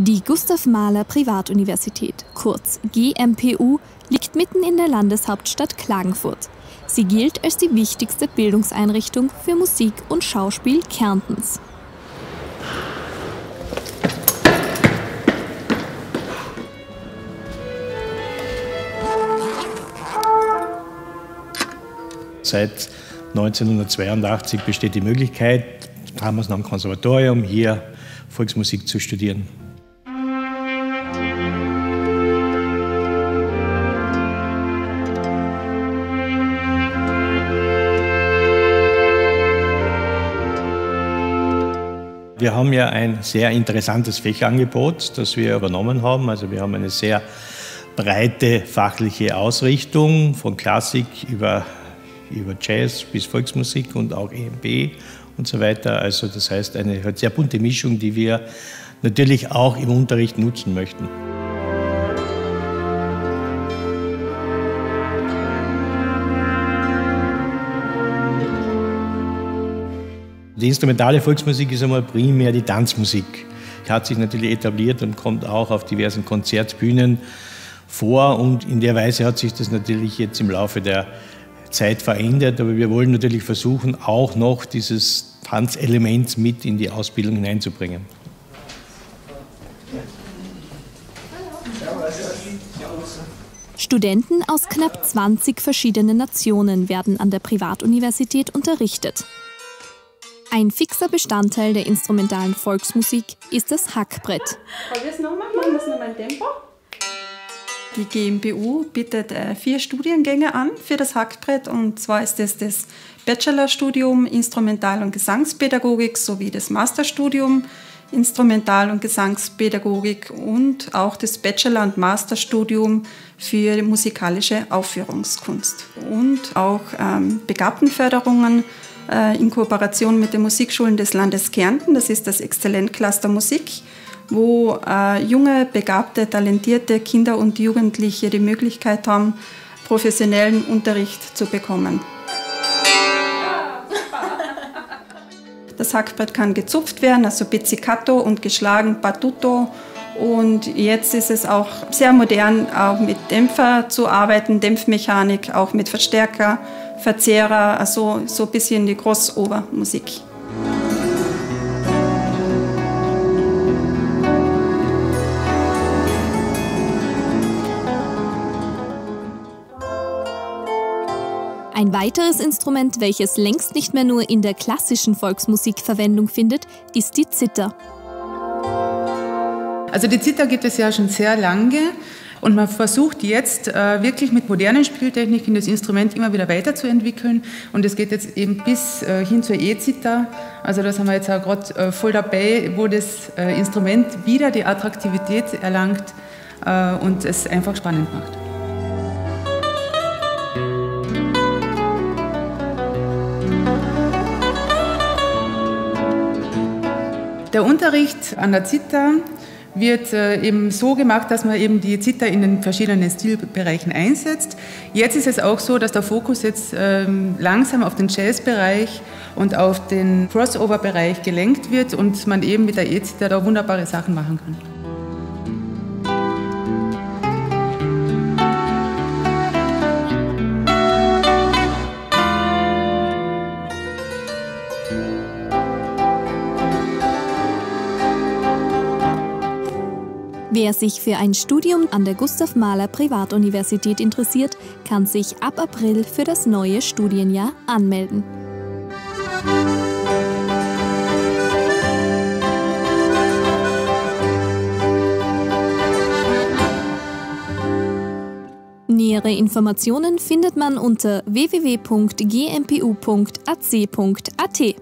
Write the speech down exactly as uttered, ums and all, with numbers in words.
Die Gustav Mahler Privatuniversität, kurz G M P U, liegt mitten in der Landeshauptstadt Klagenfurt. Sie gilt als die wichtigste Bildungseinrichtung für Musik und Schauspiel Kärntens. Seit neunzehnhundertzweiundachtzig besteht die Möglichkeit, damals noch am Konservatorium, hier Volksmusik zu studieren. Wir haben ja ein sehr interessantes Fächerangebot, das wir übernommen haben. Also wir haben eine sehr breite fachliche Ausrichtung von Klassik über, über Jazz bis Volksmusik und auch E M B und so weiter. Also das heißt eine sehr bunte Mischung, die wir natürlich auch im Unterricht nutzen möchten. Die instrumentale Volksmusik ist einmal primär die Tanzmusik. Die hat sich natürlich etabliert und kommt auch auf diversen Konzertbühnen vor. Und in der Weise hat sich das natürlich jetzt im Laufe der Zeit verändert. Aber wir wollen natürlich versuchen, auch noch dieses Tanzelement mit in die Ausbildung hineinzubringen. Studenten aus knapp zwanzig verschiedenen Nationen werden an der Privatuniversität unterrichtet. Ein fixer Bestandteil der instrumentalen Volksmusik ist das Hackbrett. Die G M P U bietet vier Studiengänge an für das Hackbrett, und zwar ist es das Bachelorstudium Instrumental- und Gesangspädagogik sowie das Masterstudium Instrumental- und Gesangspädagogik und auch das Bachelor- und Masterstudium für musikalische Aufführungskunst und auch ähm, Begabtenförderungen in Kooperation mit den Musikschulen des Landes Kärnten. Das ist das Exzellenzcluster Musik, wo äh, junge, begabte, talentierte Kinder und Jugendliche die Möglichkeit haben, professionellen Unterricht zu bekommen. Das Hackbrett kann gezupft werden, also pizzicato und geschlagen battuto. Und jetzt ist es auch sehr modern, auch mit Dämpfer zu arbeiten, Dämpfmechanik, auch mit Verstärker, Verzehrer, also so ein bisschen die Crossover-Musik. Ein weiteres Instrument, welches längst nicht mehr nur in der klassischen Volksmusik Verwendung findet, ist die Zither. Also die Zither gibt es ja schon sehr lange. Und man versucht jetzt äh, wirklich mit modernen Spieltechniken das Instrument immer wieder weiterzuentwickeln. Und das geht jetzt eben bis äh, hin zur E-Zither. Also da sind wir jetzt auch gerade äh, voll dabei, wo das äh, Instrument wieder die Attraktivität erlangt äh, und es einfach spannend macht. Der Unterricht an der Zither wird eben so gemacht, dass man eben die Zither in den verschiedenen Stilbereichen einsetzt. Jetzt ist es auch so, dass der Fokus jetzt langsam auf den Jazzbereich und auf den Crossover-Bereich gelenkt wird und man eben mit der E-Zither da wunderbare Sachen machen kann. Wer sich für ein Studium an der Gustav Mahler Privatuniversität interessiert, kann sich ab April für das neue Studienjahr anmelden. Nähere Informationen findet man unter w w w punkt g m p u punkt a c punkt a t.